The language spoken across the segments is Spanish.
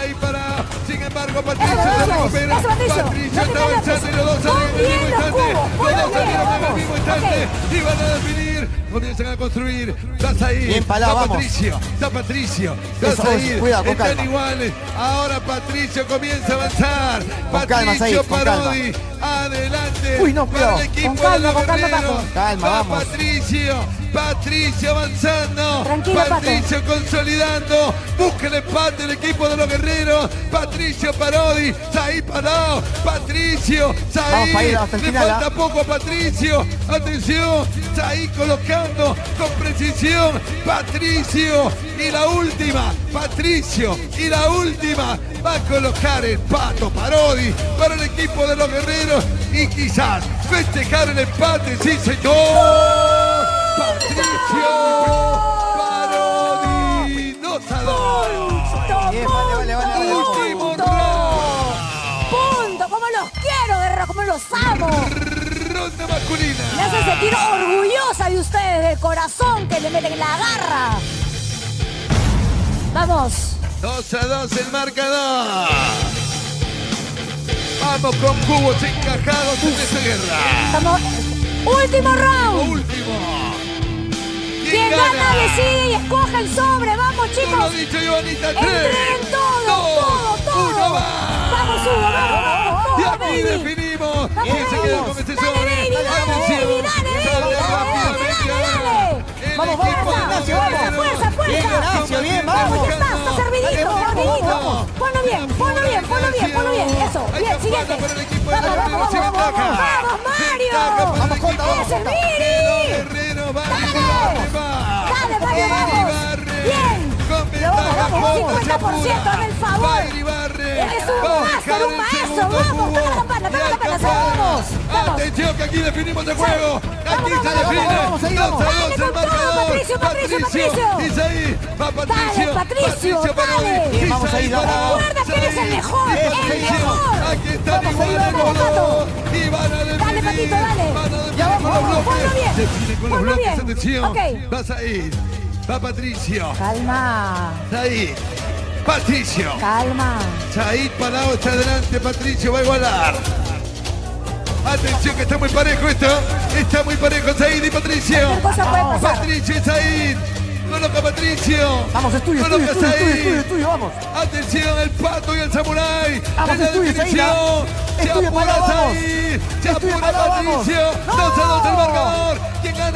ahí para, sin embargo, Patricio se recupera. Patricio está avanzando y los dos salieron en el mismo instante. Los dos salieron en el mismo instante y van a definir. Comienzan a construir. Pasa ahí. Está Patricio. Pasa ahí. Están iguales. Ahora Patricio comienza a avanzar. Patricio Parodi. Adelante. Uy, no, cuidado. Calma, vamos. Patricio avanzando, tranquilo, Patricio consolidando, busca el empate del equipo de los guerreros, Patricio Parodi, Said parado, Patricio, Said, le falta poco a Patricio, atención, Said colocando con precisión, Patricio y la última, va a colocar el pato Parodi para el equipo de los guerreros y quizás festejar el empate, sí señor. Parodi, no vale. Último punto, como los quiero, guerrero, como los amo. Ronda masculina. Me hace sentir orgullosa de ustedes, del corazón que le meten la garra. Vamos. 2-2 el marcador. Vamos con cubos encajados en esta guerra. Estamos. Último round. Quien gana decide y escoge el sobre. Vamos, chicos. Lo dicho, Ivonita. 3, 2, 1. Vamos, Hugo. Vamos. Y aquí definimos. ¿Quién se queda con este sobre? Dale, vamos. Fuerza. Bien, vamos. Está servidito. Ponlo bien. Eso. Bien, siguiente. Vamos, Mario. Vamos, Conta. Eso, Miri. ¡Dale, vamos! ¡Bien! ¡Con ventaja, vamos! ¡50%, del favor! ¡Eres un maestro! ¡Vamos! ¡Toma la campana! ¡Atención que aquí definimos el juego! ¡Aquí se define! ¡2-2 el marcador! ¡Patricio! ¡Dice ahí! ¡Va Patricio! ¡Patricio! ¡Vamos ahí! ¡Recuerda que eres el mejor! ¡El mejor! ¡Aquí están iguales los dos! ¡Y van a definir! ¡Dale, Patito, dale! ¡Ya vamos! ¡Ponlo bien! ¡Atención! ¡Vas ahí! Va Patricio. Calma. Said. Patricio. Calma. Said parado está adelante. Patricio va a igualar. Atención que está muy parejo esto. Está muy parejo Said y Patricio. Patricio y Said. Coloca Patricio. Vamos, estudio, vamos. Atención el pato y el samurái. Vamos, estudio, Said. Se apura Said. Se apura Patricio. 2-2 el marcador.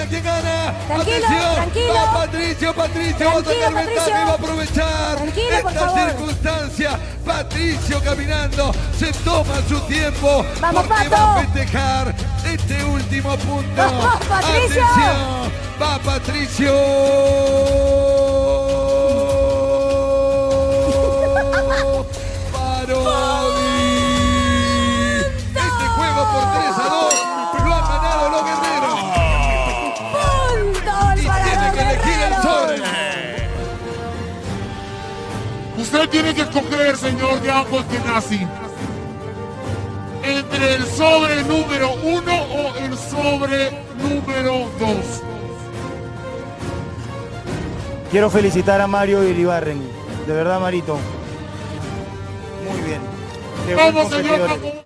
¿Quién gana? Tranquilo. Va Patricio va a sacar ventaja y va a aprovechar esta circunstancia. Patricio caminando, se toma su tiempo porque va a festejar este último punto. Patricio. Atención, va Patricio. Parodi. Este juego por 3-2 lo han ganado los guerreros. Usted tiene que escoger, señor, de ambos que nacen. Entre el sobre número 1 o el sobre número 2. Quiero felicitar a Mario Irivarren. De verdad, Marito. Muy bien. Vamos, señor.